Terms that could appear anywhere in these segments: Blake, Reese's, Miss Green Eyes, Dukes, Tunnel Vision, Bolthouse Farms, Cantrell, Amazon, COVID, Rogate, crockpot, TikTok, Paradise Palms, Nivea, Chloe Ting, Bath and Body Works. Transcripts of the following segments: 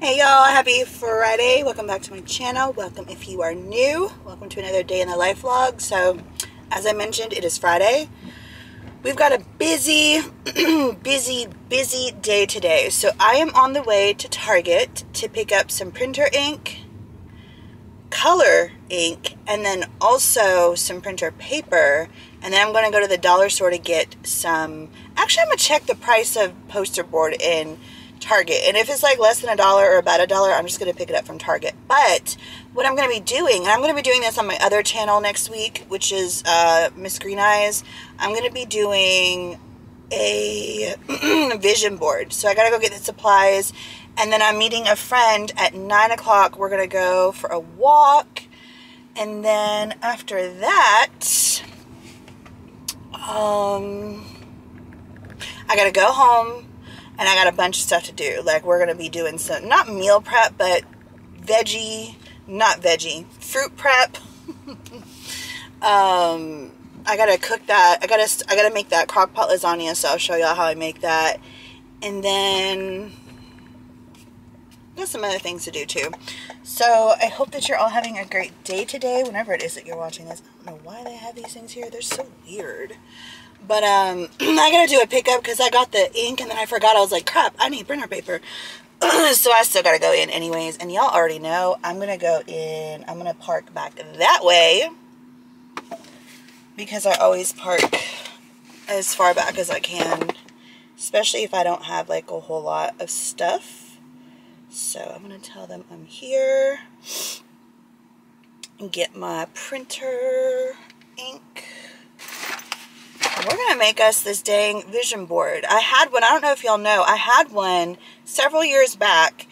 Hey y'all, happy Friday. Welcome back to my channel. Welcome if you are new. Welcome to another day in the life vlog. So as I mentioned, it is Friday. We've got a busy busy day today. So I am on the way to Target to pick up some printer ink, color ink, and then also some printer paper. And then I'm going to go to the dollar store to get some. Actually, I'm going to check the price of poster board in Target, and if it's like less than $1 or about $1, I'm just going to pick it up from Target. But what I'm going to be doing, and I'm going to be doing this on my other channel next week, which is Miss Green Eyes, I'm going to be doing a vision board. So I got to go get the supplies, and then I'm meeting a friend at 9 o'clock. We're going to go for a walk, and then after that, I got to go home. And I got a bunch of stuff to do. Like, we're going to be doing some, not meal prep, but veggie, not veggie, fruit prep. I got to cook that. I got to make that crock pot lasagna, so I'll show y'all how I make that. And then there's some other things to do too. So I hope that you're all having a great day today, whenever it is that you're watching this. I don't know why they have these things here. They're so weird. But I gotta do a pickup because I got the ink and then I forgot. I was like, crap, I need printer paper. So I still gotta go in anyways. And y'all already know I'm gonna go in. I'm gonna park back that way because I always park as far back as I can, especially if I don't have like a whole lot of stuff. So I'm gonna tell them I'm here and get my printer ink. We're gonna make us this dang vision board. I had one, I don't know if y'all know, I had one several years back,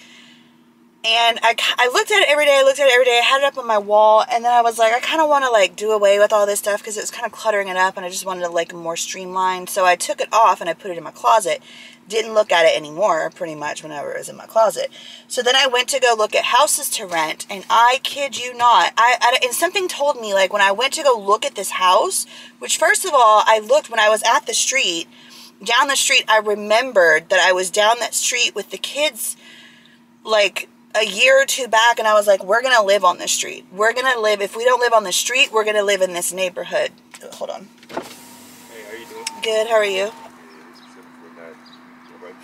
and I looked at it every day, I had it up on my wall, and then I was like, I kind of want to like do away with all this stuff because it's kind of cluttering it up, and I just wanted to like more streamlined. So I took it off and I put it in my closet. Didn't look at it anymore, pretty much, whenever it was in my closet. So then I went to go look at houses to rent, and I kid you not, and something told me, like, when I went to go look at this house, which first of all, I looked when I was at the street, down the street, I remembered that I was down that street with the kids, like, a year or two back, and I was like, we're gonna live on this street. We're gonna live, if we don't live on the street, we're gonna live in this neighborhood. Oh, hold on. Hey, how are you doing? Good, how are you?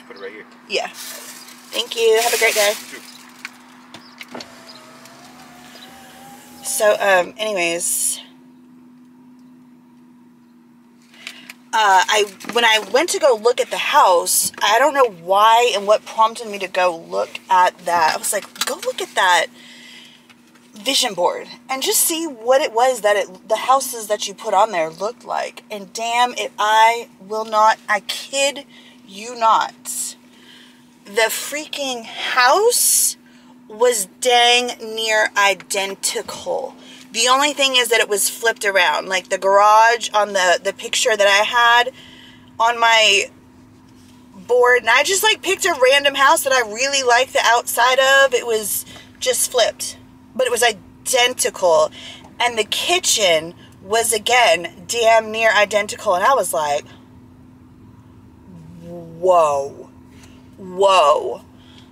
Put it right here. Yeah. Thank you. Have a great day. So, anyways, when I went to go look at the house, I don't know why and what prompted me to go look at that. I was like, go look at that vision board and just see what it was that the houses that you put on there looked like. And damn, if I will not, I kid you not, the freaking house was dang near identical. The only thing is that it was flipped around. Like, the garage on the picture that I had on my board, and I just like picked a random house that I really liked the outside of. It was just flipped, but it was identical. And the kitchen was again damn near identical, and I was like, whoa, whoa.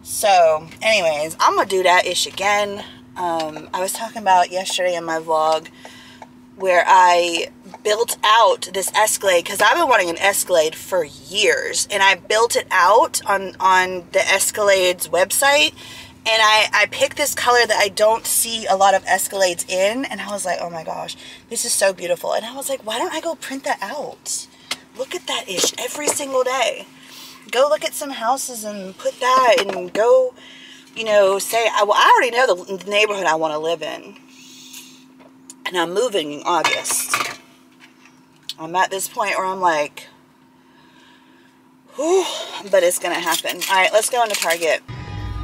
So anyways, I'm gonna do that ish again. I was talking about yesterday in my vlog where I built out this Escalade, because I've been wanting an Escalade for years, and I built it out on the Escalade's website, and I picked this color that I don't see a lot of Escalades in, and I was like, oh my gosh, this is so beautiful. And I was like, why don't I go print that out? Look at that ish every single day. Go look at some houses and put that, and go, you know, say, well, I already know the neighborhood I want to live in, and I'm moving in August. I'm at this point where I'm like, whew, but it's going to happen. All right, let's go into Target.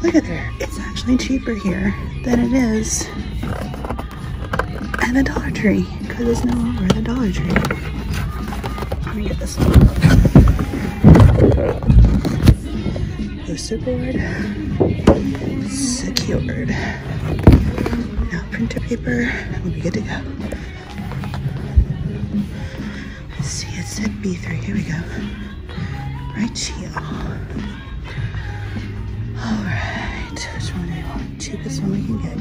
Look at there. It's actually cheaper here than it is at the Dollar Tree, because it's no longer the Dollar Tree. Let me get this one. Superboard secured. Now printer paper, we'll be good to go. Let's see, it said B3. Here we go. Right here. All right. next one we can get.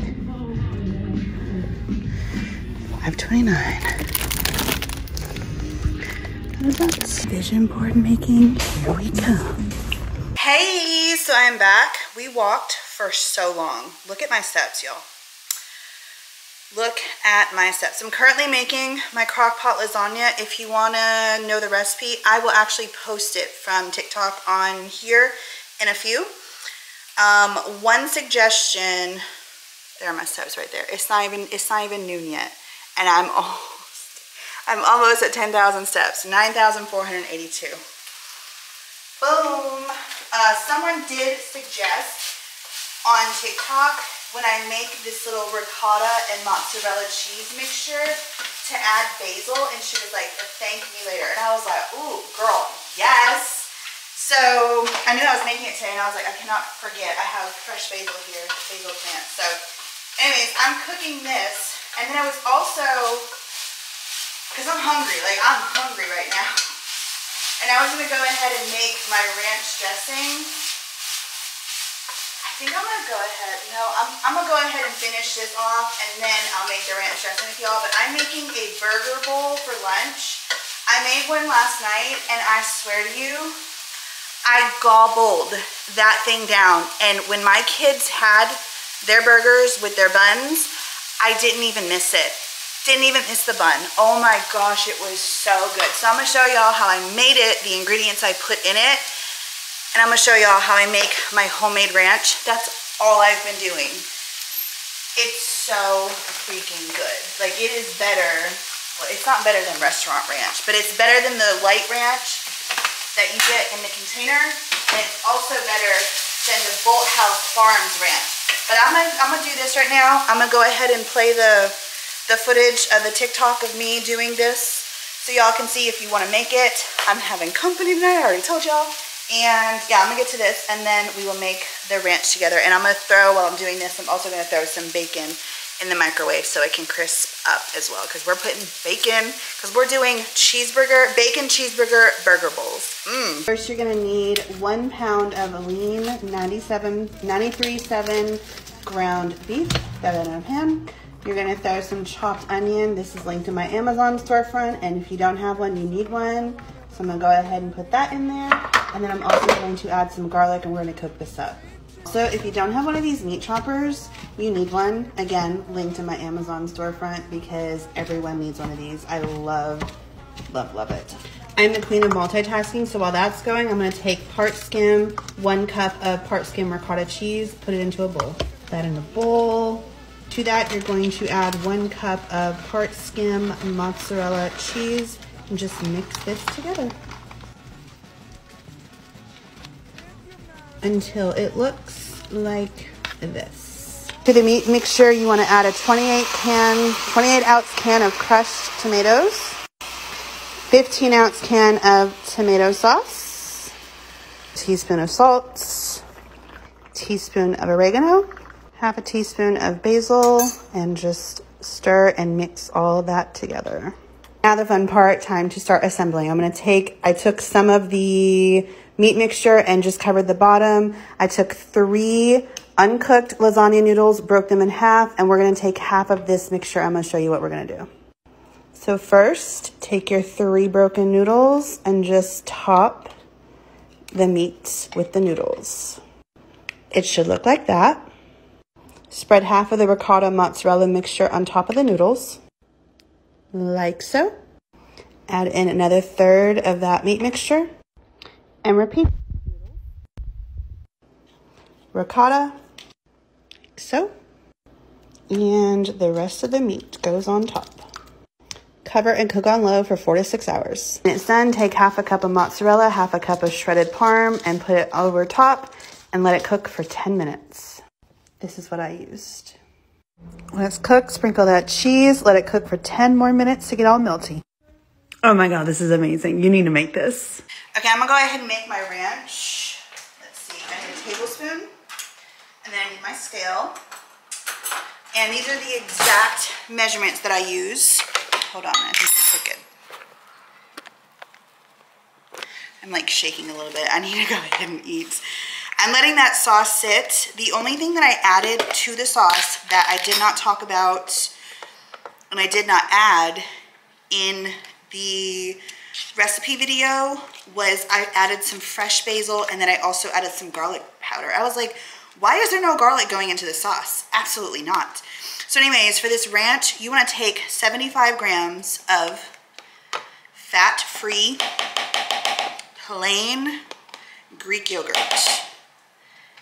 529. That's vision board making. Here we come. Hey, so I'm back. We walked for so long. Look at my steps, y'all. Look at my steps. I'm currently making my crock pot lasagna. If you want to know the recipe, I will actually post it from TikTok on here in a few. One suggestion, there are my steps right there. It's not even noon yet, and I'm almost at 10,000 steps, 9,482. Boom. Someone did suggest on TikTok, when I make this little ricotta and mozzarella cheese mixture, to add basil, and she was like, thank me later. And I was like, ooh, girl, yes. So I knew I was making it today, and I was like, I cannot forget. I have fresh basil here, basil plants. So anyways, I'm cooking this. And then I was also, because I'm hungry, like I'm hungry right now. And I was going to go ahead and make my ranch dressing. I think I'm gonna go ahead, no, I'm gonna go ahead and finish this off, and then I'll make the ranch dressing with y'all. But I'm making a burger bowl for lunch. I made one last night, and I swear to you, I gobbled that thing down. And when my kids had their burgers with their buns, I didn't even miss it. Didn't even miss the bun. Oh my gosh, it was so good. So I'm gonna show y'all how I made it, the ingredients I put in it. And I'm gonna show y'all how I make my homemade ranch. That's all I've been doing. It's so freaking good. Like, it is better. Well, it's not better than restaurant ranch, but it's better than the light ranch that you get in the container. And it's also better than the Bolthouse Farms ranch. But I'm gonna do this right now. I'm gonna go ahead and play the footage of the TikTok of me doing this, so y'all can see if you wanna make it. I'm having company tonight, I already told y'all. And yeah, I'm gonna get to this, and then we will make the ranch together. And I'm gonna throw, while I'm doing this, I'm also gonna throw some bacon in the microwave so it can crisp up as well, because we're putting bacon, because we're doing cheeseburger, bacon cheeseburger burger bowls. Mm. First, you're gonna need 1 pound of lean 93.7 ground beef. Throw that in a pan. You're gonna throw some chopped onion. This is linked to my Amazon storefront, and if you don't have one, you need one. So I'm gonna go ahead and put that in there. And then I'm also going to add some garlic, and we're gonna cook this up. So if you don't have one of these meat choppers, you need one. Again, linked in my Amazon storefront, because everyone needs one of these. I love, love, love it. I'm the queen of multitasking, so while that's going, I'm gonna take part skim, 1 cup of part skim ricotta cheese, put it into a bowl. Put that in the bowl. To that, you're going to add 1 cup of part skim mozzarella cheese, and just mix this together until it looks like this. To the meat mixture, you want to add a 28 ounce can of crushed tomatoes, 15 ounce can of tomato sauce, teaspoon of salt, teaspoon of oregano, half a teaspoon of basil, and just stir and mix all that together. Now the fun part, time to start assembling. I'm gonna take, I took some of the meat mixture and just covered the bottom. I took 3 uncooked lasagna noodles, broke them in half, and we're gonna take half of this mixture. I'm gonna show you what we're gonna do. So first, take your 3 broken noodles and just top the meat with the noodles. It should look like that. Spread half of the ricotta mozzarella mixture on top of the noodles, like so. Add in another 1/3 of that meat mixture. And repeat. Ricotta, like so. And the rest of the meat goes on top. Cover and cook on low for 4 to 6 hours. When it's done, take half a cup of mozzarella, half a cup of shredded parm, and put it over top and let it cook for 10 minutes. This is what I used. When it's cooked, sprinkle that cheese, let it cook for 10 more minutes to get all melty. Oh my God, this is amazing. You need to make this. Okay, I'm gonna go ahead and make my ranch. Let's see, I need a tablespoon, and then I need my scale. And these are the exact measurements that I use. Hold on, I think this is crooked. I'm like shaking a little bit. I need to go ahead and eat. I'm letting that sauce sit. The only thing that I added to the sauce that I did not talk about and I did not add in the recipe video was I added some fresh basil, and then I also added some garlic powder. I was like, why is there no garlic going into the sauce? Absolutely not. So anyways, for this ranch, you want to take 75 grams of fat-free plain Greek yogurt.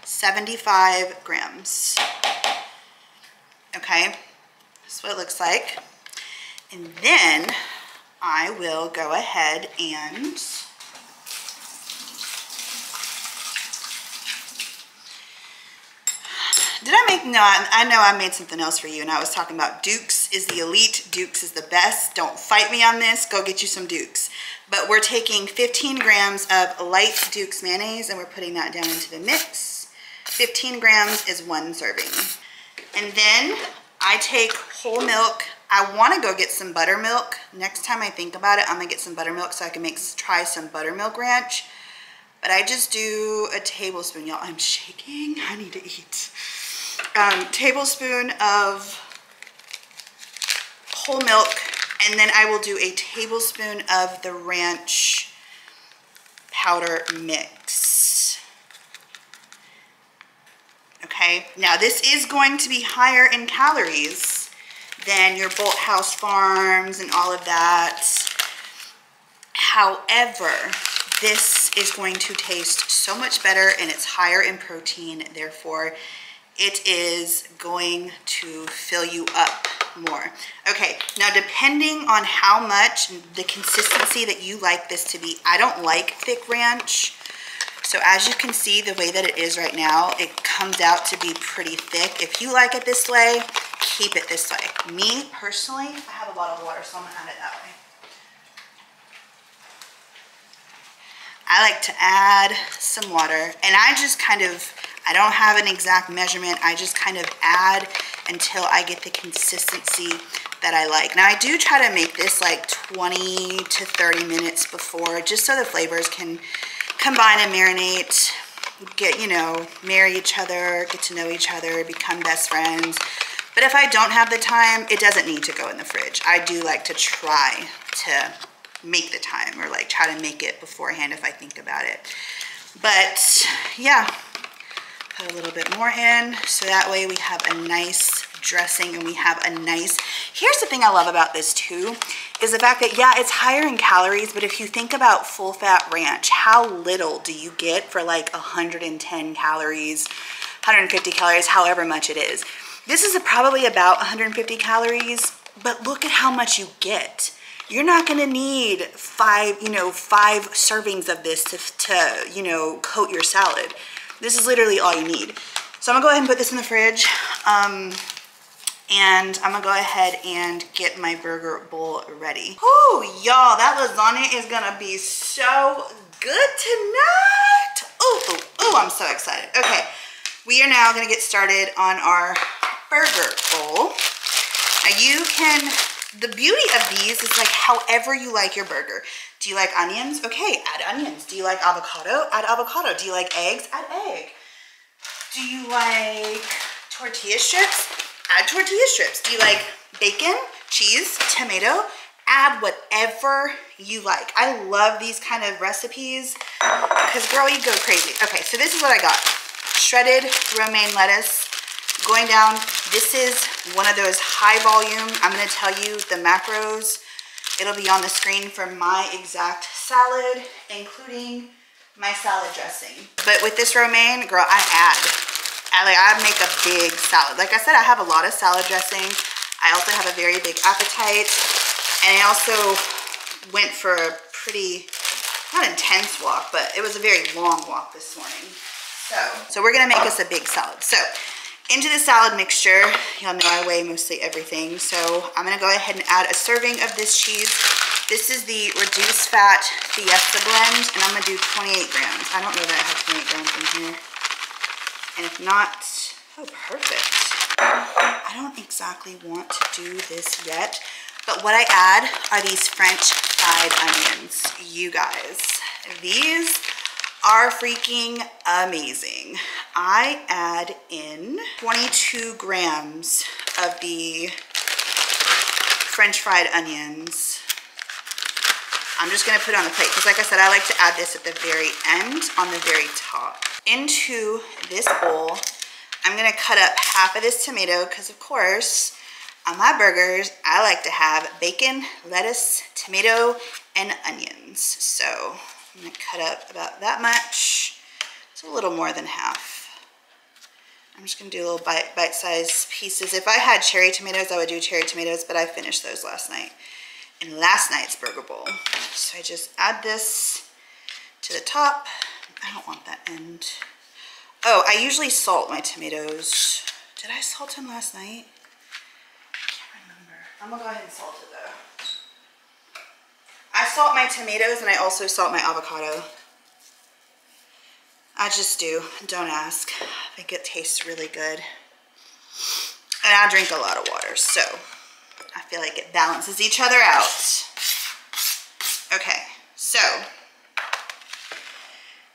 75 grams. Okay, that's what it looks like. And then I will go ahead and I know I made something else for you, and I was talking about Dukes is the elite, Dukes is the best. Don't fight me on this. Go get you some Dukes. But we're taking 15 grams of light Dukes mayonnaise, and we're putting that down into the mix. 15 grams is one serving. And then I take whole milk. I want to go get some buttermilk. Next time I think about it, I'm going to get some buttermilk so I can try some buttermilk ranch. But I just do a tablespoon, y'all. I'm shaking. I need to eat. Tablespoon of whole milk, and then I will do a tablespoon of the ranch powder mix. Okay, now this is going to be higher in calories than your Bolthouse Farms and all of that. However, this is going to taste so much better, and it's higher in protein, therefore it is going to fill you up more. Okay, now depending on how much, the consistency that you like this to be. I don't like thick ranch. So as you can see, the way that it is right now, it comes out to be pretty thick. If you like it this way, keep it this way. Me, personally, I have a lot of water, so I'm gonna add it that way. I like to add some water, and I just kind of, I don't have an exact measurement. I just kind of add until I get the consistency that I like. Now, I do try to make this like 20 to 30 minutes before, just so the flavors can combine and marinate, get, you know, marry each other, get to know each other, become best friends. But if I don't have the time, it doesn't need to go in the fridge. I do like to try to make the time, or like try to make it beforehand if I think about it. But yeah. Put a little bit more in so that way we have a nice dressing, and we have a nice, here's the thing I love about this too, is the fact that, yeah, it's higher in calories, but if you think about full fat ranch, how little do you get for like 110 calories, 150 calories, however much it is. This is probably about 150 calories, but look at how much you get. You're not going to need five servings of this to coat your salad. This is literally all you need. So I'm gonna go ahead and put this in the fridge, and I'm gonna go ahead and get my burger bowl ready. Whoo, y'all, that lasagna is gonna be so good tonight. Oh, I'm so excited. Okay, we are now gonna get started on our burger bowl. Now you can, the beauty of these is like however you like your burger. Do you like onions? Okay, add onions. Do you like avocado? Add avocado. Do you like eggs? Add egg. Do you like tortilla strips? Add tortilla strips. Do you like bacon, cheese, tomato? Add whatever you like. I love these kind of recipes because, girl, you go crazy. Okay, so this is what I got. Shredded romaine lettuce going down. This is one of those high volume. I'm going to tell you the macros. It'll be on the screen for my exact salad, including my salad dressing. But with this romaine, girl, I make a big salad. Like I said, I have a lot of salad dressing. I also have a very big appetite. And I also went for a pretty, not intense walk, but it was a very long walk this morning. So we're gonna make us a big salad. So into the salad mixture, y'all know I weigh mostly everything, so I'm gonna go ahead and add a serving of this cheese. This is the reduced fat Fiesta blend, and I'm gonna do 28 grams. I don't know that I have 28 grams in here. And if not, oh, perfect. I don't exactly want to do this yet, but what I add are these French fried onions. You guys, these are freaking amazing. I add in 22 grams of the French fried onions. I'm just gonna put it on the plate because like I said, I like to add this at the very end on the very top. Into this bowl, I'm gonna cut up half of this tomato because of course, on my burgers, I like to have bacon, lettuce, tomato, and onions. So I'm gonna cut up about that much. It's a little more than half. I'm just gonna do little bite-sized pieces. If I had cherry tomatoes, I would do cherry tomatoes, but I finished those last night in last night's burger bowl. So I just add this to the top. I don't want that end. Oh, I usually salt my tomatoes. Did I salt them last night? I can't remember. I'm gonna go ahead and salt it though. I salt my tomatoes and I also salt my avocado. I just do, don't ask. I think it tastes really good. And I drink a lot of water, so I feel like it balances each other out. Okay, so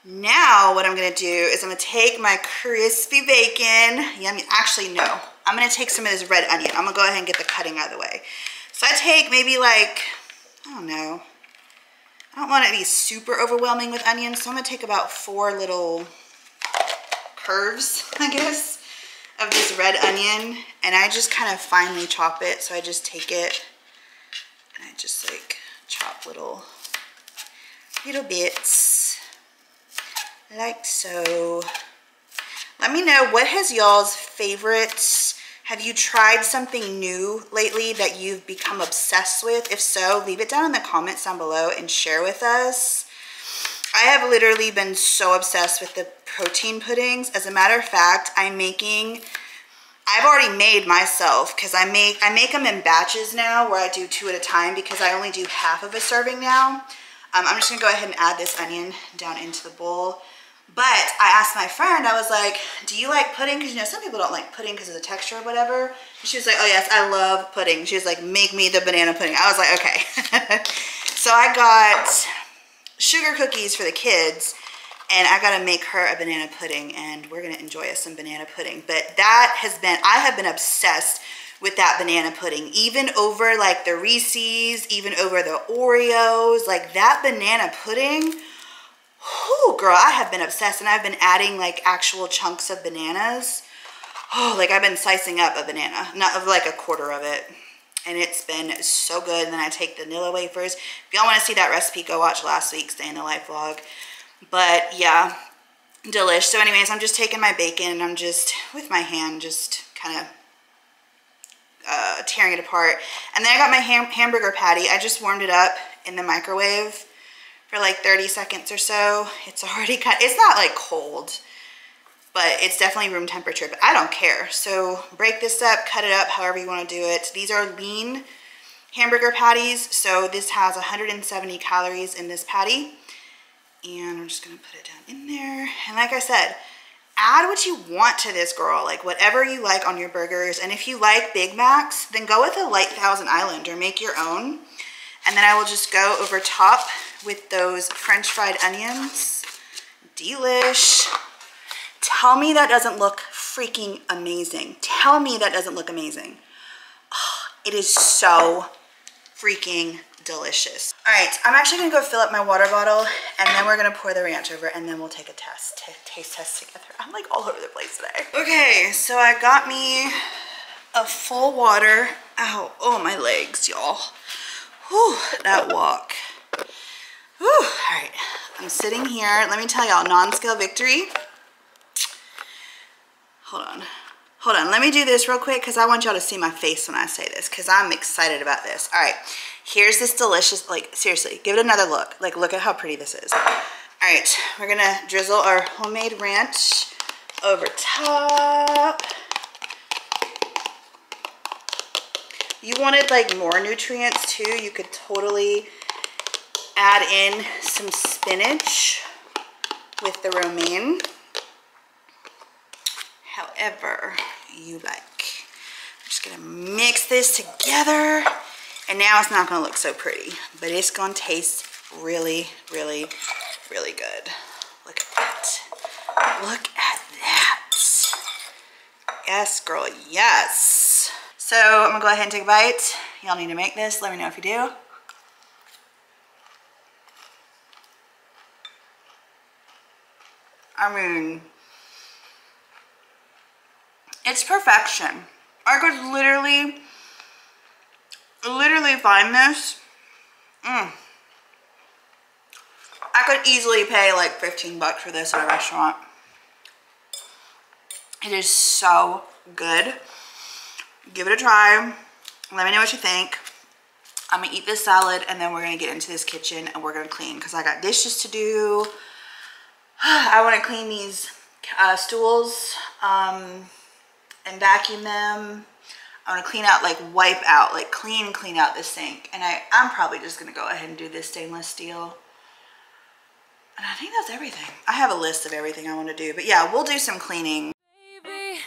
now what I'm gonna do is I'm gonna take my crispy bacon, yummy, actually no. I'm gonna take some of this red onion. I'm gonna go ahead and get the cutting out of the way. So I take maybe like, I don't know. I don't want it to be super overwhelming with onions, so I'm gonna take about 4 little curves, I guess, of this red onion, and I just kind of finely chop it. So I just take it and I just like chop little bits like so. Let me know, what has y'all's favorites? Have you tried something new lately that you've become obsessed with? If so, leave it down in the comments down below and share with us. I have literally been so obsessed with the protein puddings. As a matter of fact, I've already made myself because I make them in batches now where I do 2 at a time because I only do half of a serving now. I'm just gonna go ahead and add this onion down into the bowl. But I asked my friend, I was like, do you like pudding? Because you know, some people don't like pudding because of the texture or whatever. And she was like, oh yes, I love pudding. She was like, make me the banana pudding. I was like, okay. So I got sugar cookies for the kids and I gotta make her a banana pudding and we're gonna enjoy us some banana pudding. But that has been, I have been obsessed with that banana pudding, even over like the Reese's, even over the Oreos, like that banana pudding. Whew, girl, I have been obsessed and I've been adding like actual chunks of bananas. Oh, like I've been slicing up a banana, not of like a quarter of it. And it's been so good. And then I take vanilla wafers. If y'all want to see that recipe, go watch last week's Day in the Life vlog. But yeah, delish. So anyways, I'm just taking my bacon and I'm just, with my hand, just kind of tearing it apart. And then I got my hamburger patty. I just warmed it up in the microwave for like 30 seconds or so. It's already kind of, it's not like cold, but it's definitely room temperature, but I don't care. So break this up, cut it up however you want to do it. These are lean hamburger patties. So this has 170 calories in this patty. And I'm just going to put it down in there. And like I said, add what you want to this, girl, like whatever you like on your burgers. And if you like Big Macs, then go with a light Thousand Island or make your own. And then I will just go over top with those French fried onions. Delish. Tell me that doesn't look freaking amazing. Tell me that doesn't look amazing. Oh, it is so freaking delicious. All right, I'm actually gonna go fill up my water bottle and then we're gonna pour the ranch over and then we'll take a taste test together. I'm like all over the place today. Okay, so I got me a full water. Ow, oh my legs, y'all. Whew, that walk. Whew, all right, I'm sitting here. Let me tell y'all, non-scale victory. Hold on. Let me do this real quick because I want y'all to see my face when I say this because I'm excited about this. All right, here's this delicious, like seriously, give it another look. Like look at how pretty this is. All right, we're gonna drizzle our homemade ranch over top. You wanted like more nutrients too, you could totally add in some spinach with the romaine, however you like. I'm just gonna mix this together and now it's not gonna look so pretty, but it's gonna taste really, really, really good. Look at look at that. Yes, girl, yes. So I'm gonna go ahead and take a bite. Y'all need to make this. Let me know if you do. I mean, it's perfection. I could literally find this. I could easily pay like 15 bucks for this at a restaurant. It is so good. Give it a try. Let me know what you think. I'm gonna eat this salad and then we're gonna get into this kitchen and we're gonna clean because I got dishes to do. I want to clean these stools and vacuum them. I want to clean out, like wipe out, like clean out the sink. And I'm probably just gonna go ahead and do this stainless steel. And I think that's everything. I have a list of everything I want to do, but yeah, we'll do some cleaning. Baby,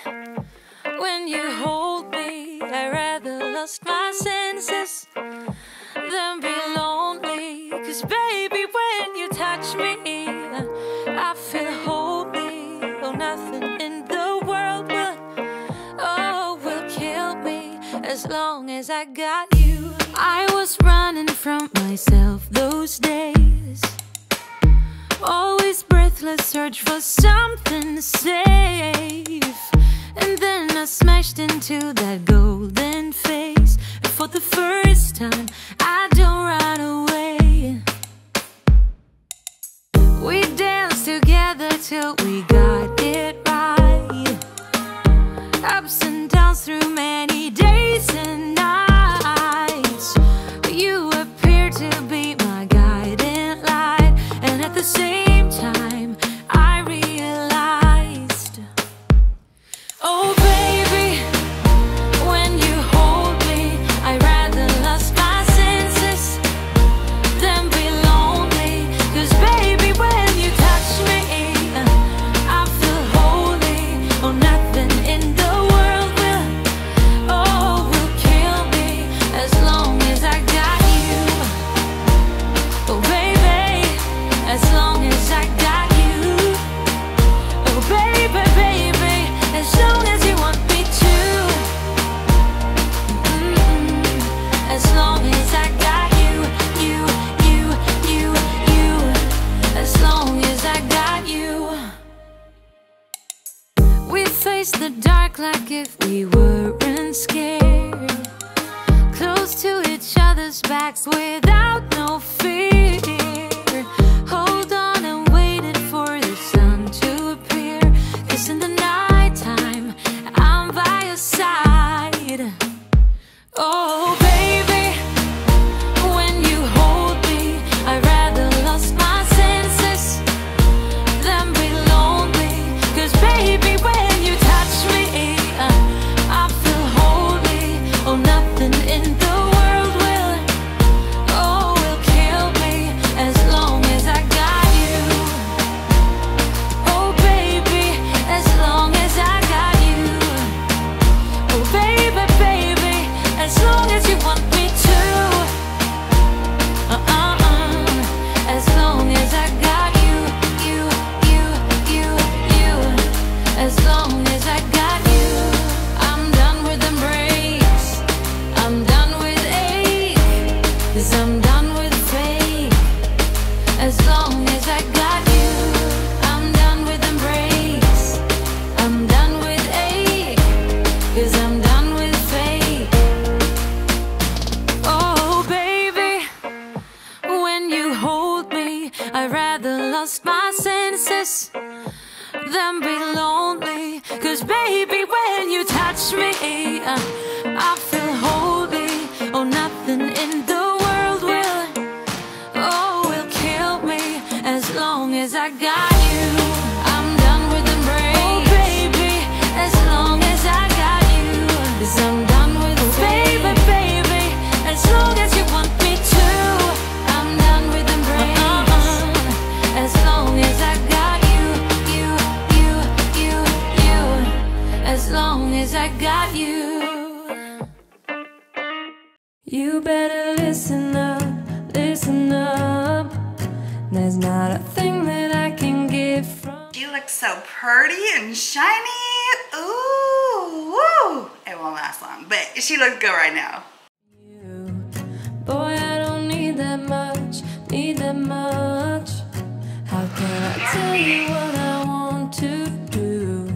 when you hold me, I rather lost my senses than be lonely. 'Cause baby, when you touch me, I feel holy. Oh, nothing in the world will kill me as long as I got you. I was running from myself those days. Always breathless search for something safe. And then I smashed into that golden face. And for the first time, I don't run away. We danced together till we got it right. Ups and downs through many days and nights. You appear to be my guiding light. And at the same time, I realized, oh baby, when you hold me, I rather lost my senses than be lonely. 'Cause baby, when you touch me, I feel holy. Oh, nothing in the world will kill me as long as I got you. Oh baby, as long as I got you. Oh baby, baby, as long as you want me to. As long as I got you, you. As long as I got you. We face the dark like if we weren't scared. Close to each other's backs without no fear. Hold on and waited for the sun to appear. 'Cause in the nighttime, I'm by your side. Oh baby, when you hold me, I rather lost my senses than be lonely. 'Cause baby, when you touch me, I feel holy. Oh, nothing in the world will kill me as long as I got you. Oh baby, as long as I got you. Oh baby, baby, as long as you want me to. As long as I got you, you. As long as I got you, I'm done with the breaks. I'm done with ache. 'Cause I'm done with fake. As long as I got you, I'm done with the breaks. I'm done with ache. 'Cause I'm done with fake. Oh baby, when you hold me, I rather lost my senses than be lonely. 'Cause baby, when you touch me, I feel holy. Oh, nothing in the world will kill me as long as I got you. I'm done with the break. Oh baby, as long as I got you. 'Cause I'm done with the baby, baby, as long as you want me to. I'm done with the break. As long as I got you, you. As long as I got you. You better listen up, listen up. There's not a thing that I can give from. You look so so pretty and shiny. Ooh, woo. It won't last long, but she looks good right now. Boy, I don't need that much, need that much. How can I tell you what I want to do?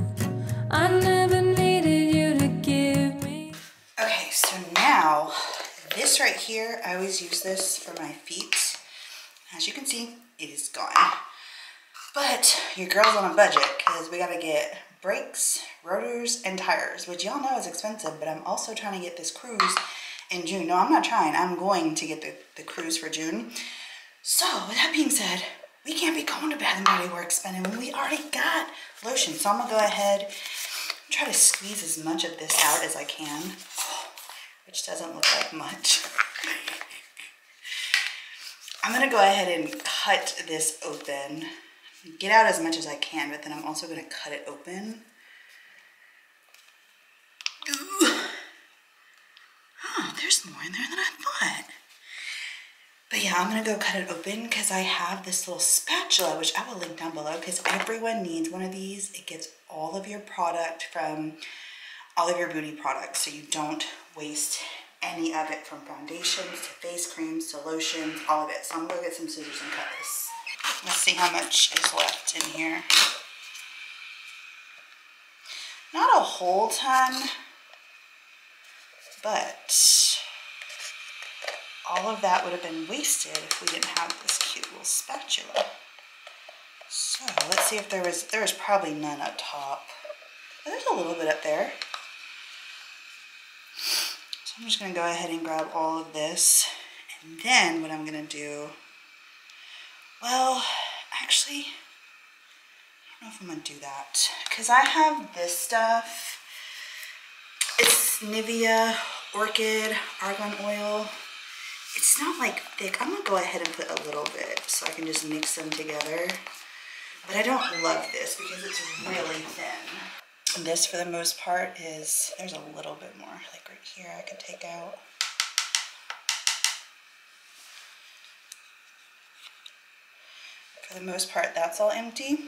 I never needed you to give me. Okay, so now, this right here, I always use this for my feet. As you can see, it is gone. But your girl's on a budget because we gotta get brakes, rotors, and tires, which y'all know is expensive, but I'm also trying to get this cruise in June. No, I'm not trying. I'm going to get the cruise for June. So with that being said, we can't be going to Bath and Body Works spending when we already got lotion. So I'm gonna go ahead and try to squeeze as much of this out as I can, which doesn't look like much. I'm gonna go ahead and cut this open. Get out as much as I can, but then I'm also gonna cut it open. Oh, there's more in there than I thought. But yeah, I'm gonna go cut it open because I have this little spatula, which I will link down below because everyone needs one of these. It gets all of your product from all of your beauty products, so you don't waste any of it, from foundations to face creams to lotions, all of it. So I'm gonna go get some scissors and cut this. Let's see how much is left in here. Not a whole ton, but all of that would have been wasted if we didn't have this cute little spatula. So let's see if there was probably none up top. Oh, there's a little bit up there. So I'm just gonna go ahead and grab all of this. And then what I'm gonna do, well, actually, I don't know if I'm gonna do that because I have this stuff. It's Nivea Orchid Argan Oil. It's not like thick. I'm gonna go ahead and put a little bit so I can just mix them together. But I don't love this because it's really thin. And this, for the most part, is, there's a little bit more, like right here I can take out. For the most part, that's all empty.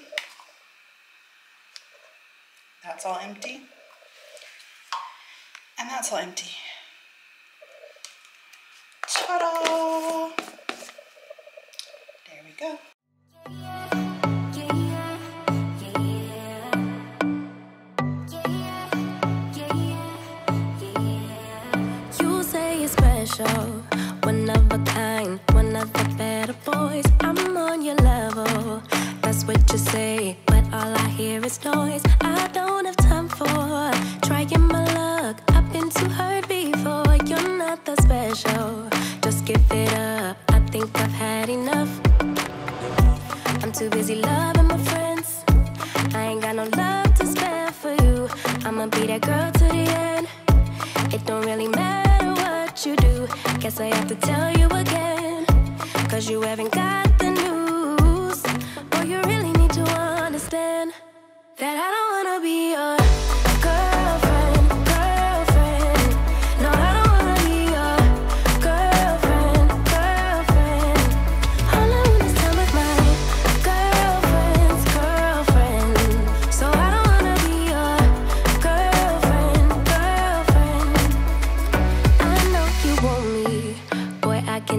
That's all empty. And that's all empty. Ta-da! There we go. You say you're special, one of a kind, one of the better boys. I'm on your level, that's what you say, but all I hear is noise. I don't have time for trying my luck. I've been too hurt before. You're not that special. Just give it up. I think I've had enough. I'm too busy loving my friends. I ain't got no love to spare for you. I'ma be that girl to the end. It don't really matter what you do. Guess I have to tell you again, cause you haven't got the news. Boy, you really need to understand that I don't wanna be your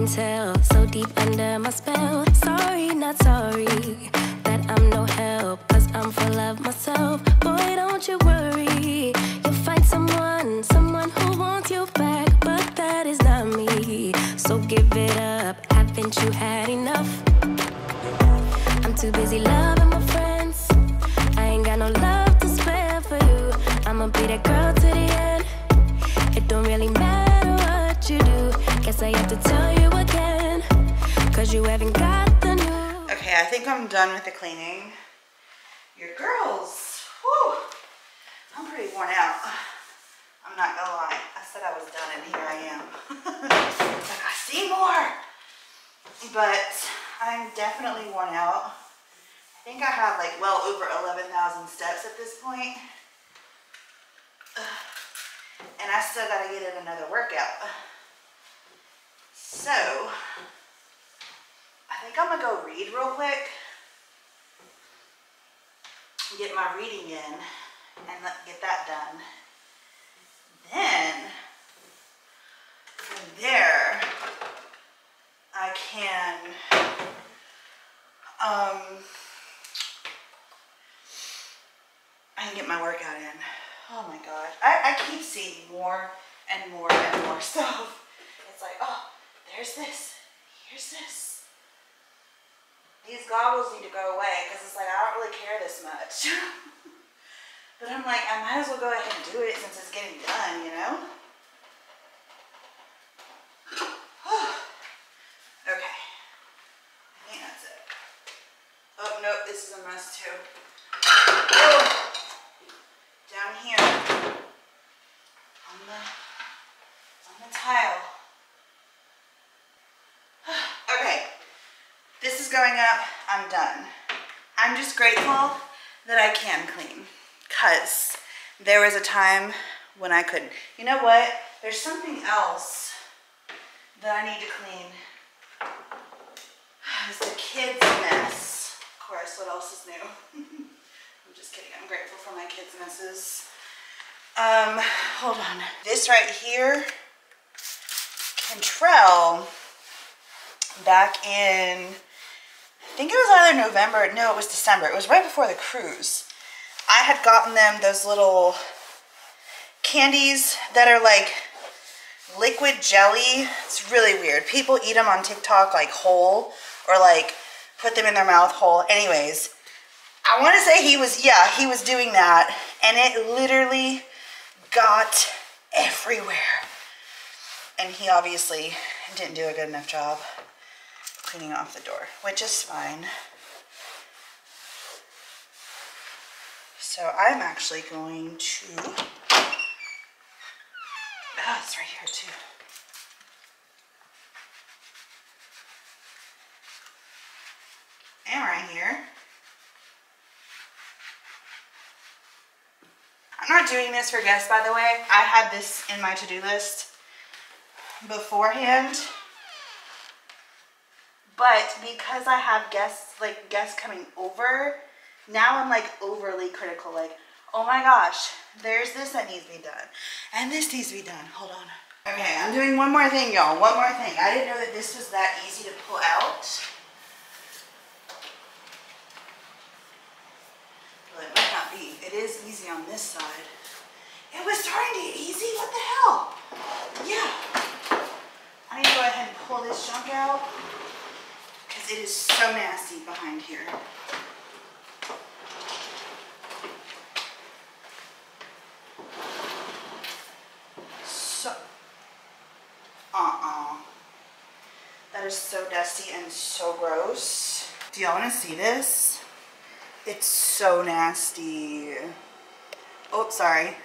tell, so deep under my spell. Sorry, not sorry that I'm no help, cause I'm full of myself. Boy, don't you worry, you'll find someone who wants you back, but that is not me. So give it up, haven't you had enough? I'm too busy loving my friends. I ain't got no love to spare for you. I'ma be that girl to the end. It don't really matter what you do. Guess I have to tell you again, cause you haven't got the news. Okay, I think I'm done with the cleaning. Your girls, whew, I'm pretty worn out. I'm not gonna lie, I said I was done and here I am. Like, I see more, but I'm definitely worn out. I think I have like well over 11,000 steps at this point. And I still gotta get in another workout. So, I think I'm gonna go read real quick, get my reading in and get that done. Then from there I can I can get my workout in. Oh my gosh, I keep seeing more and more and more stuff. It's like, oh, there's this, here's this. These goggles need to go away because it's like I don't really care this much. But I'm like, I might as well go ahead and do it since it's getting done, you know? Okay. I think that's it. Oh, nope, this is a mess too. Oh, down here on the tile. Okay, this is going up. I'm done. I'm just grateful that I can clean. Because there was a time when I couldn't. You know what? There's something else that I need to clean. It's the kids' mess. Of course, what else is new? I'm just kidding. I'm grateful for my kids' messes. Hold on. This right here, Cantrell, back in, I think it was either November, no, it was December. It was right before the cruise. I had gotten them those little candies that are like liquid jelly. It's really weird. People eat them on TikTok like whole, or like put them in their mouth whole. Anyways, I want to say he was doing that, and it literally got everywhere. And he obviously didn't do a good enough job cleaning off the door, which is fine. So I'm actually going to, oh, it's right here too. And right here. I'm not doing this for guests, by the way. I had this in my to-do list beforehand, but because I have guests, like guests coming over, now I'm like overly critical, like, oh my gosh, there's this that needs to be done, and this needs to be done. Hold on. Okay, I'm doing one more thing, y'all. One more thing. I didn't know that this was that easy to pull out. Well, it might not be. It is easy on this side. It was starting to get easy? What the hell? Yeah. I need to go ahead and pull this junk out because it is so nasty behind here. That is so dusty and so gross. Do y'all want to see this? It's so nasty. Oh, sorry.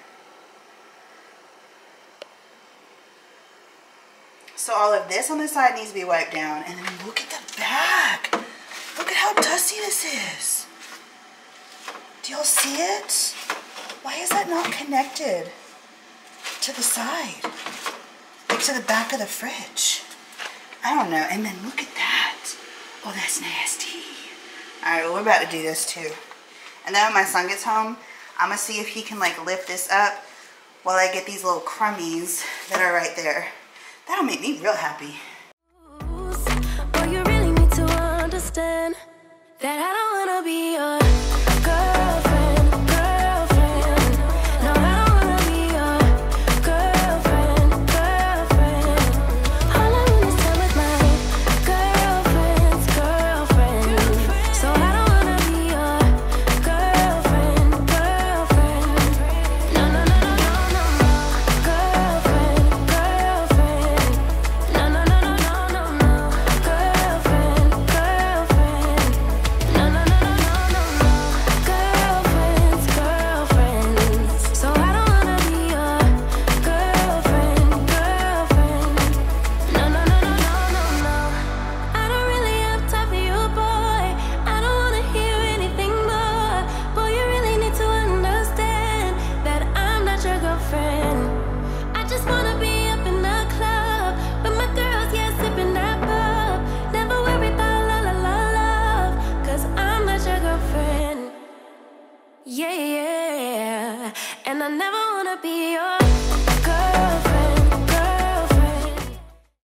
So all of this on this side needs to be wiped down. And then look at the back. Look at how dusty this is. Do y'all see it? Why is that not connected to the side? Like to the back of the fridge? I don't know. And then look at that. Oh, that's nasty. All right, well, we're about to do this too. And then when my son gets home, I'm going to see if he can like lift this up while I get these little crummies that are right there. That'll make me real happy. Well, you really need to understand that I don't want to be your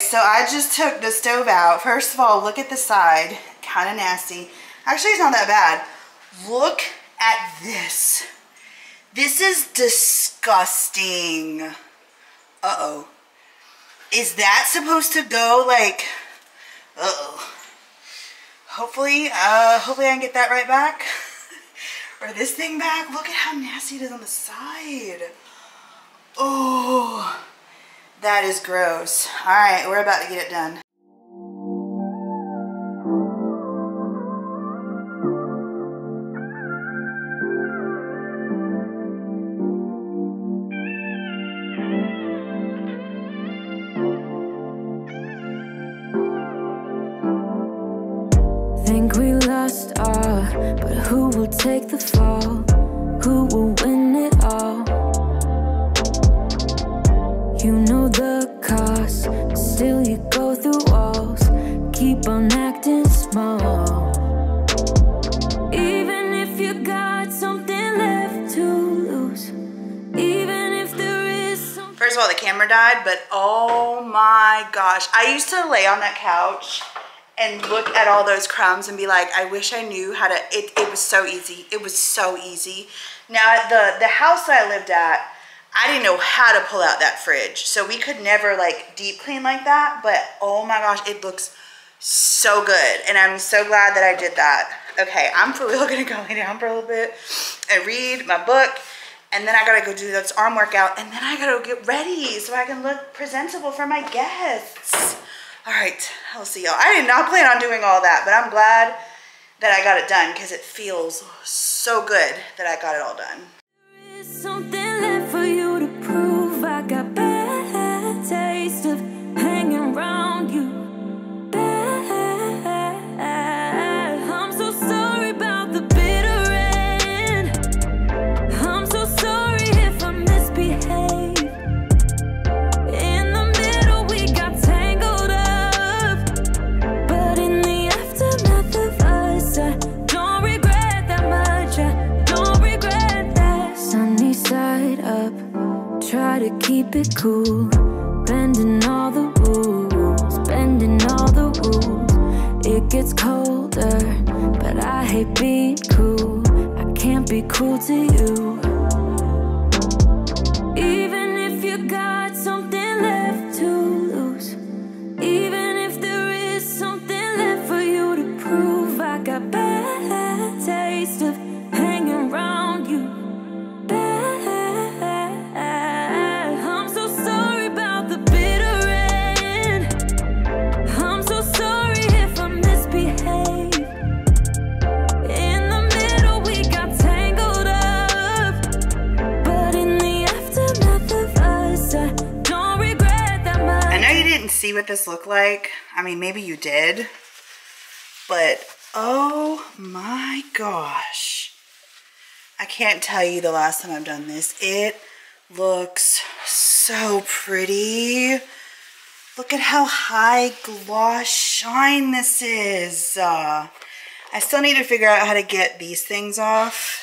So I just took the stove out. First of all, look at the side. Kind of nasty. Actually, it's not that bad. Look at this. This is disgusting. Uh-oh. Is that supposed to go like... Uh-oh. Hopefully I can get that right back. Or this thing back. Look at how nasty it is on the side. Oh... That is gross. All right, we're about to get it done. Think we lost all, but who will take the fall? Who will win it all? You know the cost, but still you go through walls, keep on acting small. Even if you got something left to lose, even if there is something... First of all, the camera died, but oh my gosh. I used to lay on that couch and look at all those crumbs and be like, I wish I knew how to... It was so easy. It was so easy. Now, the house that I lived at, I didn't know how to pull out that fridge. So we could never like deep clean like that, but oh my gosh, it looks so good. And I'm so glad that I did that. Okay, I'm for real gonna go lay down for a little bit and read my book. And then I gotta go do this arm workout. And then I gotta get ready so I can look presentable for my guests. All right, I'll see y'all. I did not plan on doing all that, but I'm glad that I got it done because it feels so good that I got it all done. There is something left for you to prove. I got bad taste of hanging around you. Bad. I'm so sorry about the bitter end. I'm so sorry if I misbehave. In the middle we got tangled up, but in the aftermath of us, I don't regret that much. I don't regret that. Sunny side up, try to keep it cool, bending all the rules, bending all the rules. It gets colder, but I hate being cool. I can't be cool to you. Even if you got something left to lose, even if there is something left for you to prove, I got bad taste of hanging around you. See what this looked like. I mean, maybe you did, but oh my gosh, I can't tell you the last time I've done this. It looks so pretty. Look at how high gloss shine this is. I still need to figure out how to get these things off,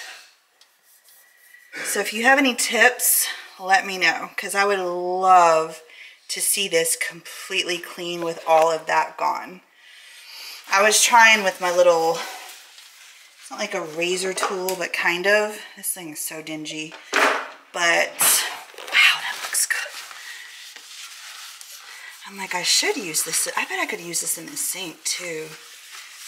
so if you have any tips, let me know, because I would love to see this completely clean with all of that gone. I was trying with my little, it's not like a razor tool, but kind of. This thing is so dingy, but wow, that looks good. I'm like, I should use this. I bet I could use this in the sink too,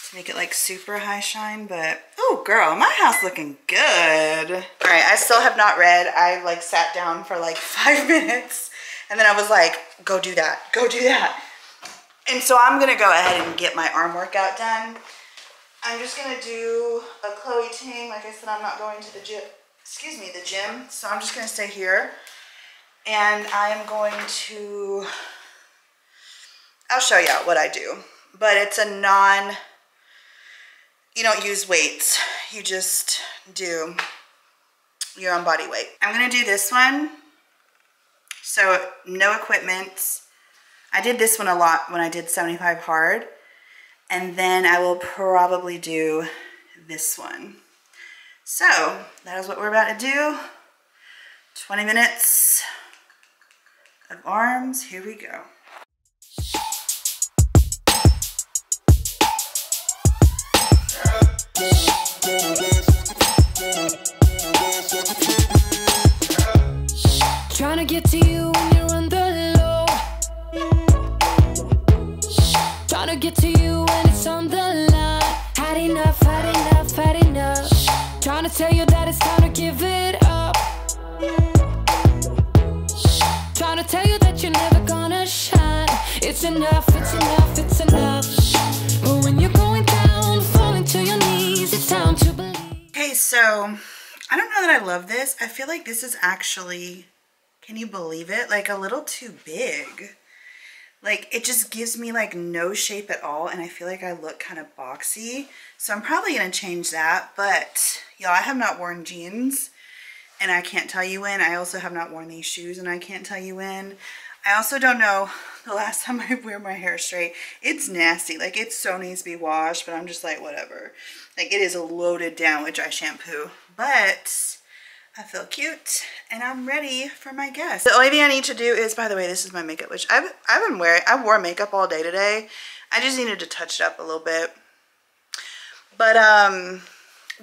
to make it like super high shine, but oh girl, my house looking good. All right, I still have not read. I like sat down for like 5 minutes. And then I was like, go do that, go do that. And so I'm gonna go ahead and get my arm workout done. I'm just gonna do a Chloe Ting. Like I said, I'm not going to the gym, so I'm just gonna stay here. And I'm going to, I'll show you what I do. But it's a non, you don't use weights. You just do your own body weight. I'm gonna do this one. So no equipment. I did this one a lot when I did 75 hard. And then I will probably do this one. So that is what we're about to do. 20 minutes of arms, here we go. Trying to get to you when you're on the low. Trying to get to you when it's on the line. Had enough, had enough, had enough. Trying to tell you that it's time to give it up. Trying to tell you that you're never gonna shine. It's enough, it's enough, it's enough. But when you're going down, falling to your knees, it's time to believe. Okay, so I don't know that I love this. I feel like this is actually, can you believe it? Like a little too big. Like it just gives me like no shape at all, and I feel like I look kind of boxy. So I'm probably gonna change that, but y'all, I have not worn jeans and I can't tell you when. I also have not worn these shoes and I can't tell you when. I also don't know the last time I wear my hair straight. It's nasty. Like it so needs to be washed, but I'm just like, whatever. Like it is loaded down with dry shampoo, but I feel cute and I'm ready for my guest. The only thing I need to do is, by the way, this is my makeup, which I've been wearing. I wore makeup all day today. I just needed to touch it up a little bit. But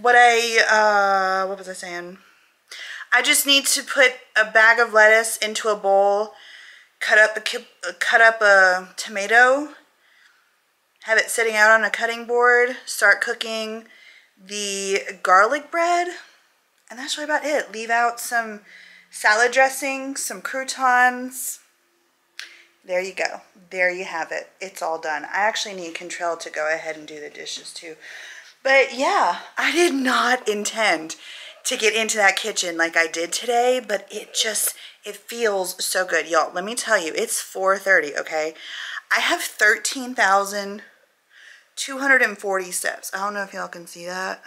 what was I saying? I just need to put a bag of lettuce into a bowl, cut up a tomato, have it sitting out on a cutting board, start cooking the garlic bread. And that's really about it. Leave out some salad dressing, some croutons. There you go. There you have it. It's all done. I actually need Contrell to go ahead and do the dishes too. But yeah, I did not intend to get into that kitchen like I did today, but it feels so good. Y'all, let me tell you, it's 4:30, okay? I have 13,240 steps. I don't know if y'all can see that.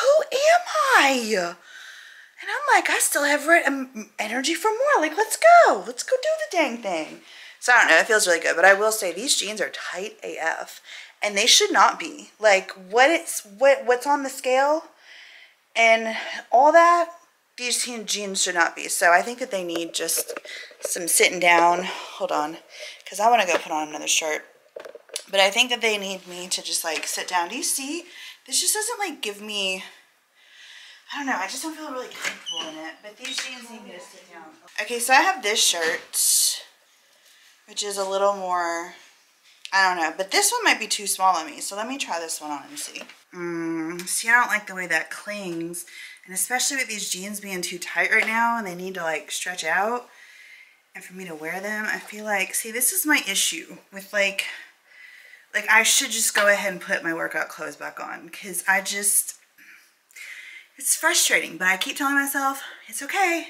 Who am I? And I'm like, I still have energy for more. Like, let's go do the dang thing. So I don't know, it feels really good, but I will say these jeans are tight AF, and they should not be. Like, what's on the scale and all that, these jeans should not be. So I think that they need just some sitting down. Hold on, because I want to go put on another shirt. But I think that they need me to just like sit down. Do you see? This just doesn't like give me, I don't know, I just don't feel really comfortable in it. But these jeans need me to sit down. Okay, so I have this shirt, which is a little more, I don't know. But this one might be too small on me. So let me try this one on and see. See, I don't like the way that clings. And especially with these jeans being too tight right now and they need to like stretch out. And for me to wear them, I feel like, see, this is my issue with like I should just go ahead and put my workout clothes back on, because I just, it's frustrating, but I keep telling myself it's okay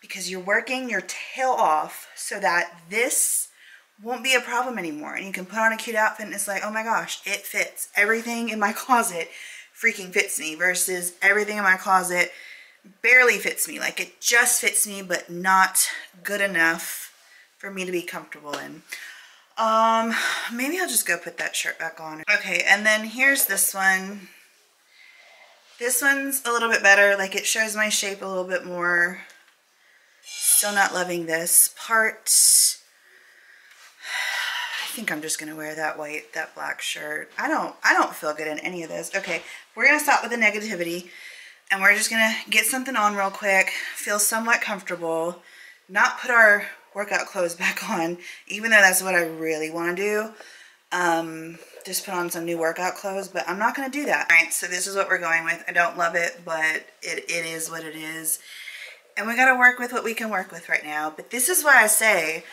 because you're working your tail off so that this won't be a problem anymore. And you can put on a cute outfit and it's like, oh my gosh, it fits. Everything in my closet freaking fits me versus everything in my closet barely fits me. Like it just fits me, but not good enough for me to be comfortable in. Maybe I'll just go put that shirt back on. Okay, and then here's this one. This one's a little bit better. Like it shows my shape a little bit more. Still not loving this part. I think I'm just gonna wear that black shirt. I don't feel good in any of this. Okay, we're gonna stop with the negativity and we're just gonna get something on real quick, feel somewhat comfortable, not put our workout clothes back on, even though that's what I really want to do. Just put on some new workout clothes, but I'm not going to do that. All right, so this is what we're going with. I don't love it, but it is what it is. And we got to work with what we can work with right now. But this is why I say,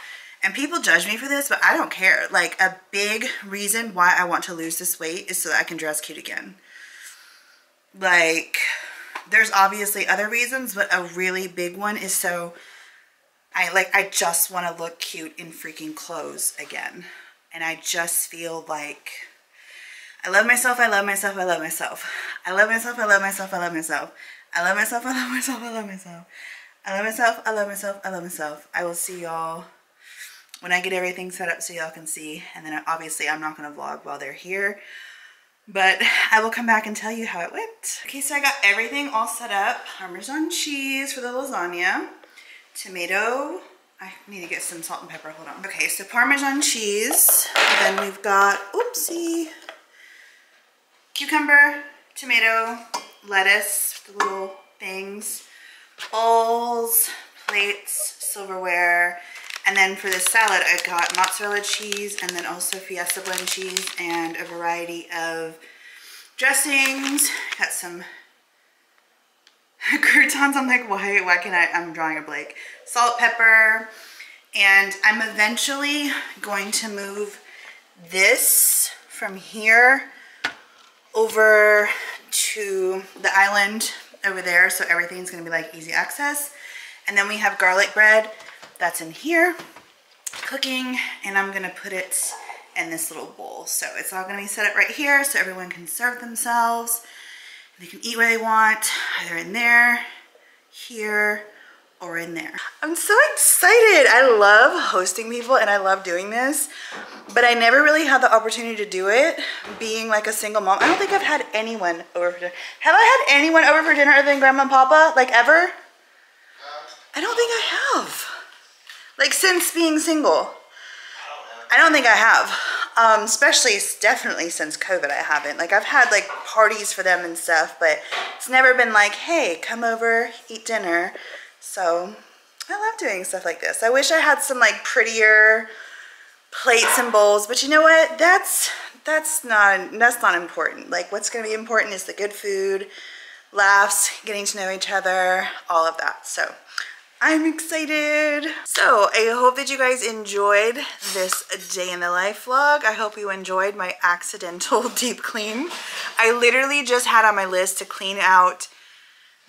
and people judge me for this, but I don't care. Like a big reason why I want to lose this weight is so that I can dress cute again. Like there's obviously other reasons, but a really big one is so I just want to look cute in freaking clothes again. And I just feel like I love myself, I love myself, I love myself. I love myself, I love myself, I love myself. I love myself, I love myself, I love myself. I love myself, I love myself, I love myself. I will see y'all when I get everything set up so y'all can see. And then obviously I'm not going to vlog while they're here. But I will come back and tell you how it went. Okay, so I got everything all set up. Parmesan cheese for the lasagna. Tomato. I need to get some salt and pepper, hold on. Okay, so Parmesan cheese. Then we've got, oopsie. Cucumber, tomato, lettuce, the little things. Bowls, plates, silverware. And then for the salad, I got mozzarella cheese and then also Fiesta blend cheese and a variety of dressings. Got some croutons. I'm like, why can't I? I'm drawing a blank. Salt, pepper. And I'm eventually going to move this from here over to the island over there. So everything's going to be like easy access. And then we have garlic bread. That's in here cooking, and I'm gonna put it in this little bowl. So it's all gonna be set up right here so everyone can serve themselves. They can eat where they want, either in there, here, or in there. I'm so excited. I love hosting people and I love doing this, but I never really had the opportunity to do it being like a single mom. I don't think I've had anyone over for dinner. Have I had anyone over for dinner other than Grandma and Papa, like ever? I don't think I have. Like since being single, I don't think I have, especially definitely since COVID, I haven't. Like I've had like parties for them and stuff, but it's never been like, hey, come over, eat dinner. So I love doing stuff like this. I wish I had some like prettier plates and bowls, but you know what? That's not important. Like what's gonna be important is the good food, laughs, getting to know each other, all of that. So I'm excited. So I hope that you guys enjoyed this day in the life vlog. I hope you enjoyed my accidental deep clean. I literally just had on my list to clean out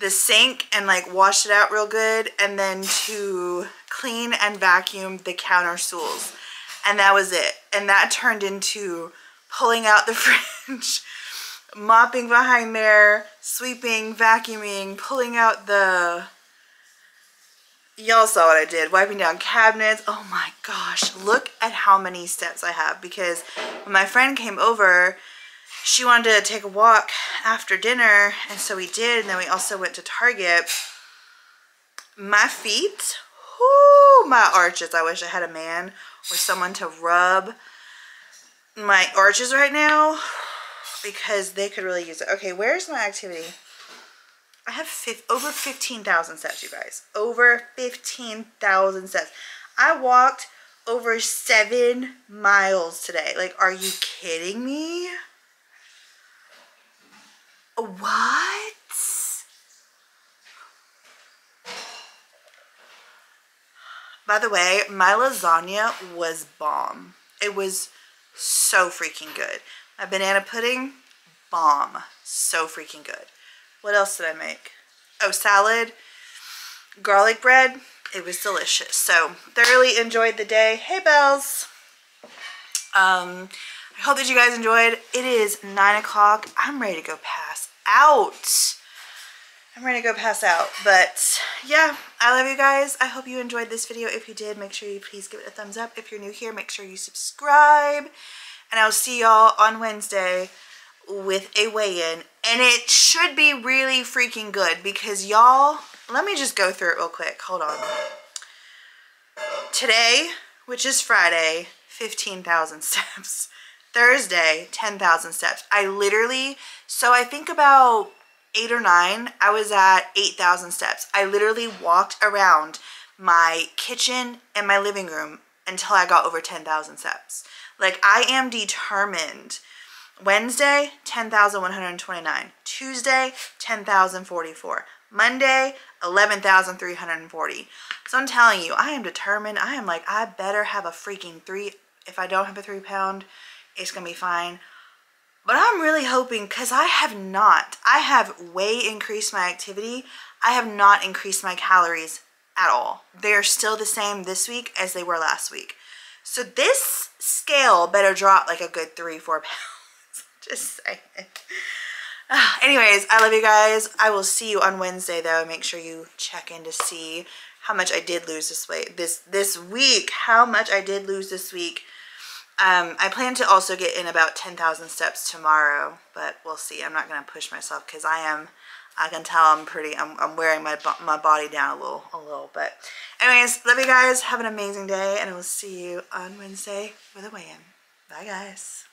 the sink and like wash it out real good, and then to clean and vacuum the counter stools. And that was it. And that turned into pulling out the fridge, mopping behind there, sweeping, vacuuming, pulling out the... Y'all saw what I did, wiping down cabinets. Oh my gosh, look at how many steps I have, because when my friend came over, she wanted to take a walk after dinner, and so we did, and then we also went to Target. My feet, whoo, my arches, I wish I had a man or someone to rub my arches right now, because they could really use it. Okay, where's my activity? I have over 15,000 steps, you guys. Over 15,000 steps. I walked over 7 miles today. Like, are you kidding me? What? By the way, my lasagna was bomb. It was so freaking good. My banana pudding, bomb. So freaking good. What else did I make? Oh, salad, garlic bread. It was delicious. So thoroughly enjoyed the day. Hey, bells. I hope that you guys enjoyed. It is 9 o'clock. I'm ready to go pass out. I'm ready to go pass out. But yeah, I love you guys. I hope you enjoyed this video. If you did, make sure you please give it a thumbs up. If you're new here, make sure you subscribe. And I'll see y'all on Wednesday with a weigh-in, and it should be really freaking good, because y'all, let me just go through it real quick, hold on. Today, which is Friday, 15,000 steps. Thursday, 10,000 steps. I literally, so I think about 8 or 9, I was at 8,000 steps. I literally walked around my kitchen and my living room until I got over 10,000 steps. Like, I am determined. Wednesday, 10,129. Tuesday, 10,044. Monday, 11,340. So I'm telling you, I am determined. I am like, I better have a freaking 3. If I don't have a 3 pound, it's going to be fine. But I'm really hoping, because I have not. I have way increased my activity. I have not increased my calories at all. They're still the same this week as they were last week. So this scale better drop like a good 3-4 pounds. Just saying. Anyways, I love you guys. I will see you on Wednesday, though. Make sure you check in to see how much I did lose this weight this week. How much I did lose this week. I plan to also get in about 10,000 steps tomorrow, but we'll see. I'm not going to push myself because I can tell I'm wearing my body down a little bit. Anyways, love you guys. Have an amazing day, and I will see you on Wednesday with a weigh-in. Bye, guys.